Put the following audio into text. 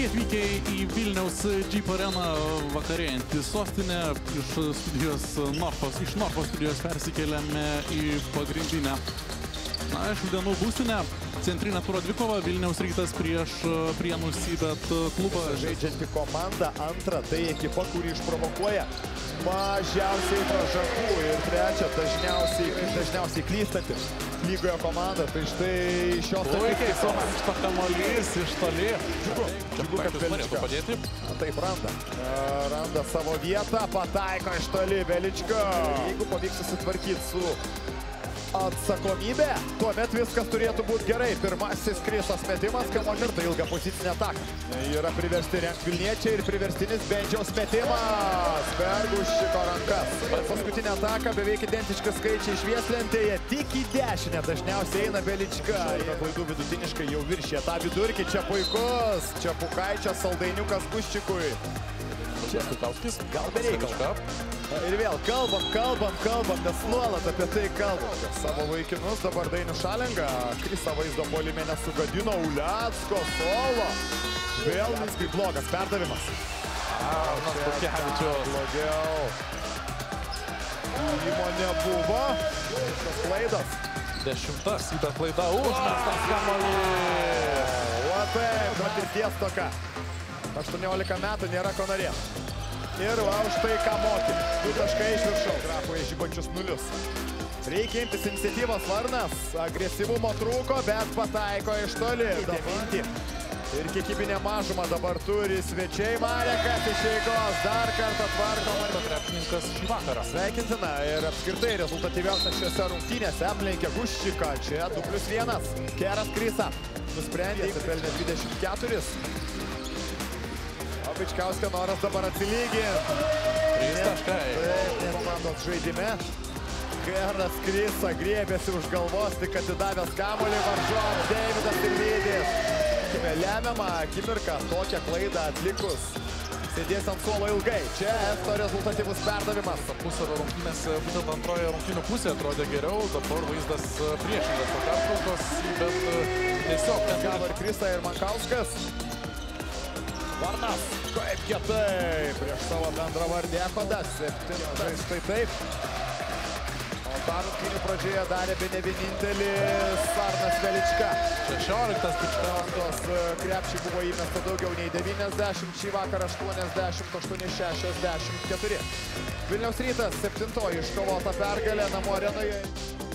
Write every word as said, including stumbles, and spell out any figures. Sveiki atvykę į Vilniaus Jeep areną, vakarėjantį sostinę. Iš studijos Norfos, iš Norfos studijos persikeliame į pagrindinę, na, šių dienų būstinę. Centrinė turo Odvikova, Vilniaus Rytas prieš Prienų Sybet klubą. Žaidžianti komanda, antra tai ekipa, kuri išprovokuoja mažiausiai pražangų ir trečia dažniausiai, dažniausiai klystanti lygoje komanda. Tai štai šios tarpės komandos pakamolys iš toli. Džiugu, džiugu, kad Velička padėti. Taip, randa. Randa savo vietą, pataiko iš toli Velička. Jeigu pavyks susitvarkyti su atsakomybė, tuomet viskas turėtų būti gerai. Pirmasis Krisas metimas, kamuolys ir tai ilga pozicinė ataka. Yra priversti rengti Vilniečiai ir priverstinis Bendžiaus metimas per Guščiko rankas. Paskutinė ataka, beveik identiški skaičiai švieslentėje, tik į dešinę dažniausiai eina Velička. Yra klaidų vidutiniškai jau viršė tą vidurkį, čia puikus, čia Pukaičio saldainiukas Guščikui. Gal bereikal. Ir vėl kalbam, kalbam, kalbam, nes nuolat apie tai kalbam. Savo vaikinus dabar Dainių Šalengą. Krisa vaizdo puolime nesugadino. Ulecko solo. Vėl viskai blogas perdavimas. Arnas Veličkos. Blogiau. Įmonė buvo. Šios klaidas. Dešimtas į tą klaidą. Užmestas kamuolys. O taip, patirties toka. aštuoniolika metų nėra ko norėti. Ir va, už tai ką mokyti. Du taškai iš viršaus. Grafoje žybančius nulius. Reikia imtis iniciatyvos. Varnas. Agresyvumo trūko, bet pataiko iš toli. Davinti. Ir kiekybinė mažuma dabar turi svečiai. Marekas iš eigos. Dar kartą tvarko. Krepšininkas šį vakarą. Sveikintina ir apskritai rezultatyviausia šiose rungtynėse aplenkė Guščiką. Čia du plius vienas. Keras Krisa. Nusprendė įsipelnė dvidešimt keturis. Vyčkiauskas noras dabar atsilygį. trys taškai. Komandos žaidime. Karas Krisa griebėsi už galvos, tik atidavęs kamuolį varžovui. Davidas Pilmydis. Lemiamą akimirką tokią klaidą atlikus. Sėdės ant suolo ilgai. Čia esto rezultatyvus perdavimas. Pusaro rungtynės, būtent antroje rungtynių pusė atrodė geriau. Dabar vaizdas priešingas Pakauskas, bet tiesiog ten gavo ir Krisa, ir Makauskas. Varnas, kaip kietai, prieš savo bendrą vardį Ekodas, septintas, tai taip. O dar rungtynių pradžioje darė bene vienintelis Arnas Velička. šešioliktas krepšiai buvo įmesta daugiau nei devyniasdešimt, šį vakarą aštuoniasdešimt aštuoni šešiasdešimt keturi. Vilniaus Rytas septintoji iškovota pergalė namų arenoje.